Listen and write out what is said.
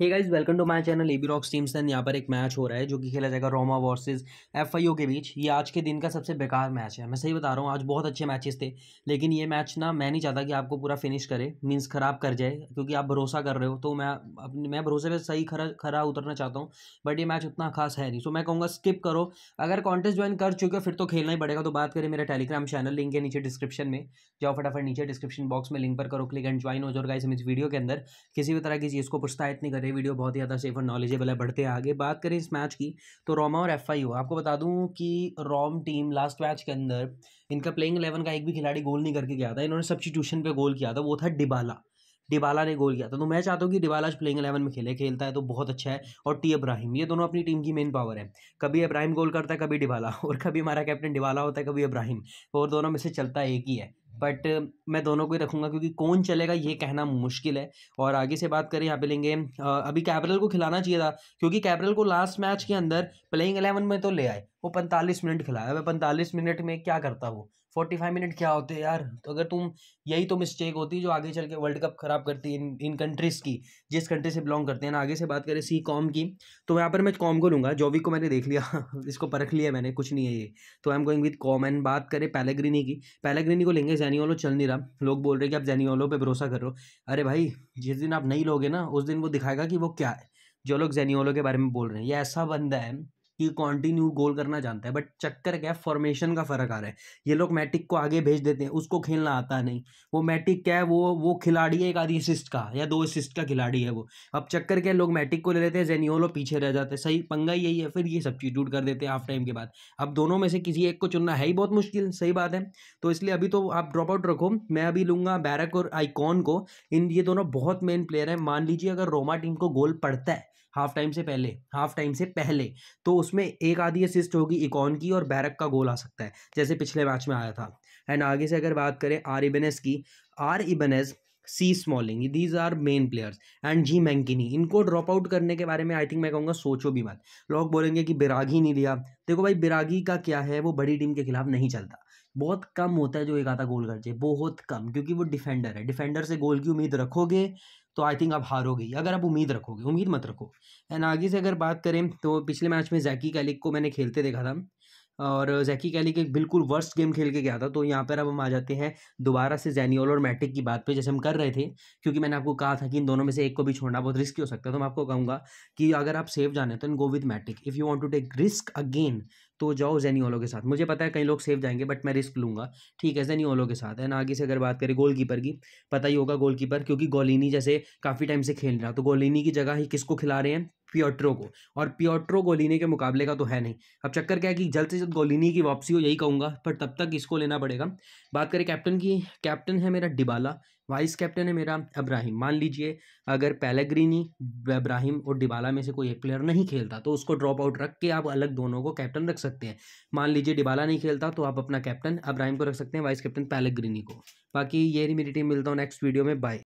Hey guys welcome to my channel AB rocks teams. यहाँ पर एक मैच हो रहा है जो कि खेला जाएगा रोमा वर्सेस एफआईओ के बीच। ये आज के दिन का सबसे बेकार मैच है, मैं सही बता रहा हूँ। आज बहुत अच्छे मैचेस थे, लेकिन ये मैच ना मैं नहीं चाहता कि आपको पूरा फिनिश करे, मीन्स ख़राब कर जाए, क्योंकि आप भरोसा कर रहे हो। तो मैं भरोसे पर सही खरा उतरना चाहता हूँ, बट ये मैच उतना खास है नहीं। सो मैं कहूँगा स्किप करो। अगर कॉन्टेस्ट ज्वाइन कर चुके हो फिर तो खेलना ही पड़ेगा। तो बात करें मेरे टेलीग्राम चैनल, लिंक है नीचे डिस्क्रिप्शन में, जाओ फटाफट नीचे डिस्क्रिप्शन बॉक्स में लिंक पर करो क्लिक एंड ज्वाइन हो जाओ। गाइस हम इस वीडियो के अंदर किसी भी तरह की चीज़ को प्रोत्साहित नहीं कर, ये वीडियो बहुत ही ज़्यादा सेफ और नॉलेजेबल है। बढ़ते हैं आगे, बात करें इस मैच की तो रोमा और एफआईओ। आपको बता दूं कि रोम टीम लास्ट मैच के अंदर इनका प्लेइंग 11 का एक भी खिलाड़ी गोल नहीं करके गया था। इन्होंने सब्स्टिट्यूशन पे गोल किया था, वो था डिबाला ने गोल किया था। तो मैं चाहता हूँ कि डिबाला आज प्लेइंग 11 में खेलता है तो बहुत अच्छा है। और टी इब्राहिम, ये दोनों अपनी टीम की मेन पावर है। कभी इब्राहिम गोल करता है, कभी डिबाला, और कभी हमारा कैप्टन डिबाला होता है, कभी इब्राहिम, और दोनों में से चलता एक ही है। बट मैं दोनों को ही रखूँगा, क्योंकि कौन चलेगा ये कहना मुश्किल है। और आगे से बात करें, यहाँ पे लेंगे अभी कैब्रल को खिलाना चाहिए था, क्योंकि कैब्रल को लास्ट मैच के अंदर प्लेइंग 11 में तो ले आए, वो 45 मिनट खिलाया। अब 45 मिनट में क्या करता वो, 45 मिनट क्या होते हैं यार। तो अगर तुम यही तो मिस्टेक होती है जो आगे चल के वर्ल्ड कप ख़राब करती है इन कंट्रीज़ की, जिस कंट्री से बिलोंग करते हैं ना। आगे से बात करें सी कॉम की, तो यहाँ पर मैं कॉम को लूँगा। जॉवी को मैंने देख लिया इसको परख लिया मैंने, कुछ नहीं है ये, तो आई एम गोइंग विद कॉम। एंड बात करें पेलेग्रिनी की, पेलेग्रिनी को लेंगे। ज़ैनियोलो चल नहीं रहा, लोग बोल रहे कि आप ज़ैनियोलो पर भरोसा कर रहे हो। अरे भाई, जिस दिन आप नहीं लोगे ना उस दिन वो दिखाएगा कि वो क्या है। जो लोग ज़ैनियोलो के बारे में बोल रहे हैं, ये ऐसा बंदा है कि कंटिन्यू गोल करना जानता है, बट चक्कर क्या है, फॉर्मेशन का फ़र्क आ रहा है। ये लोग मैटिक को आगे भेज देते हैं, उसको खेलना आता नहीं। वो मैटिक क्या है, वो खिलाड़ी है, एक आधी असिस्ट का या दो असिस्ट का खिलाड़ी है वो। अब चक्कर क्या है, लोग मैटिक को ले लेते हैं, ज़ैनियोलो पीछे रह जाते हैं। सही पंगा यही है, फिर ये सब्स्टिट्यूट कर देते हैं हाफ टाइम के बाद। अब दोनों में से किसी एक को चुनना है ही बहुत मुश्किल, सही बात है। तो इसलिए अभी तो आप ड्रॉप आउट रखो। मैं अभी लूँगा बैरक और आइकॉन को, इन ये दोनों बहुत मेन प्लेयर हैं। मान लीजिए अगर रोमा टीम को गोल पड़ता है हाफ टाइम से पहले, तो उसमें एक आधी असिस्ट होगी इकॉन की, और बैरक का गोल आ सकता है जैसे पिछले मैच में आया था। एंड आगे से अगर बात करें R Ibanez, C Smalling, these are main players, and G Mancini. इनको ड्रॉप आउट करने के बारे में आई थिंक मैं कहूँगा सोचो भी मत। लोग बोलेंगे कि बिरागी नहीं लिया, देखो भाई बिरागी का क्या है, वो बड़ी टीम के खिलाफ नहीं चलता, बहुत कम होता है जो एक आधा गोल कर जाए, बहुत कम, क्योंकि वो डिफेंडर है। डिफेंडर से गोल की उम्मीद रखोगे तो आई थिंक आप हारोगे, अगर आप उम्मीद रखोगे, उम्मीद मत रखो। एंड आगे से अगर बात करें तो पिछले मैच में जैकी कैलिक को मैंने खेलते देखा था, और जैकी कैलिक एक बिल्कुल वर्स्ट गेम खेल के गया था। तो यहाँ पर अब हम आ जाते हैं दोबारा से ज़ैनियोलो और मैटिक की बात पे, जैसे हम कर रहे थे, क्योंकि मैंने आपको कहा था कि इन दोनों में से एक को भी छोड़ना बहुत रिस्की हो सकता है। तो मैं आपको कहूँगा कि अगर आप सेफ जाने तो go with Matic, if you want to take risk again तो जाओ ज़ैनियोलो के साथ। मुझे पता है कई लोग सेफ जाएंगे, बट मैं रिस्क लूँगा, ठीक है, ज़ैनियोलो के साथ। एंड आगे से अगर बात करें गोलकीपर की, पता ही होगा गोलकीपर, क्योंकि गोलिनी जैसे काफ़ी टाइम से खेल रहा, तो गोलिनी की जगह ही किसको खिला रहे हैं, पियोट्रो को। और पियोट्रो गोलिनी के मुकाबले का तो है नहीं। अब चक्कर क्या है कि जल्द से जल्द गोलिनी की वापसी हो, यही कहूँगा, पर तब तक इसको लेना पड़ेगा। बात करें कैप्टन की, कैप्टन है मेरा डिबाला, वाइस कैप्टन है मेरा इब्राहिम। मान लीजिए अगर पेलेग्रिनी, इब्राहिम और डिबाला में से कोई एक प्लेयर नहीं खेलता तो उसको ड्रॉप आउट रख के आप अलग दोनों को कैप्टन रख सकते हैं। मान लीजिए डिबाला नहीं खेलता तो आप अपना कैप्टन इब्राहिम को रख सकते हैं, वाइस कैप्टन पेलेग्रिनी को। बाकी ये मेरी टीम, मिलता हूँ नेक्स्ट वीडियो में, बाय।